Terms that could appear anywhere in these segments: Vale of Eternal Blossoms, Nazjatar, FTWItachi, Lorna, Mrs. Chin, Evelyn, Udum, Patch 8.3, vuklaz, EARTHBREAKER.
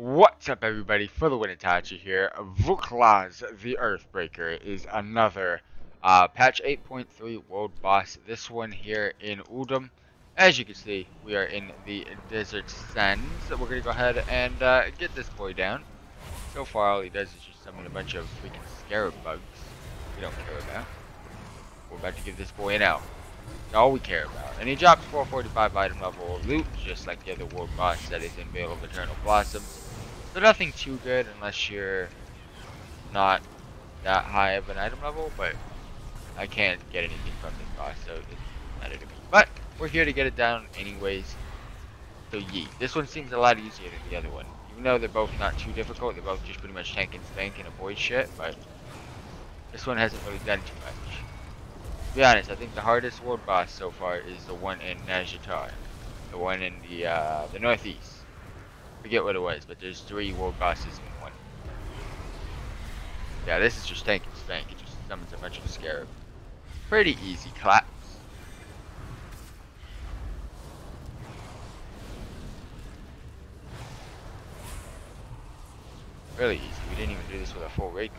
What's up, everybody? FTWItachi here. Vuklaz, the Earthbreaker, is another Patch 8.3 world boss. This one here in Udum. As you can see, we are in the desert sands. We're gonna go ahead and get this boy down. So far, all he does is just summon a bunch of freaking scarab bugs. We don't care about. We're about to give this boy an L. That's all we care about. And he drops 445 item level loot, just like the other world boss that is in Vale of Eternal Blossoms. So nothing too good unless you're not that high of an item level, but I can't get anything from this boss, so it doesn't matter to me. But we're here to get it down anyways. So yeet. This one seems a lot easier than the other one. Even though they're both not too difficult, they're both just pretty much tank and spank and avoid shit, but this one hasn't really done too much. To be honest, I think the hardest world boss so far is the one in Nazjatar. The one in the northeast. Forget what it was, but there's three world bosses in one. Yeah, this is just tank and spank. It just summons a bunch of scarab. Pretty easy claps. Really easy. We didn't even do this with a full raid.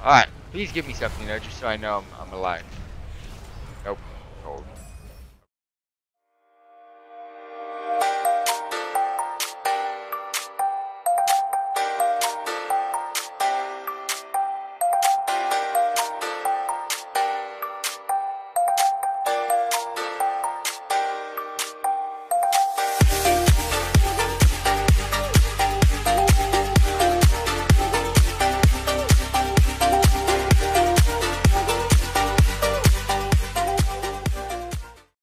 Alright, please give me something, just so I know I'm alive.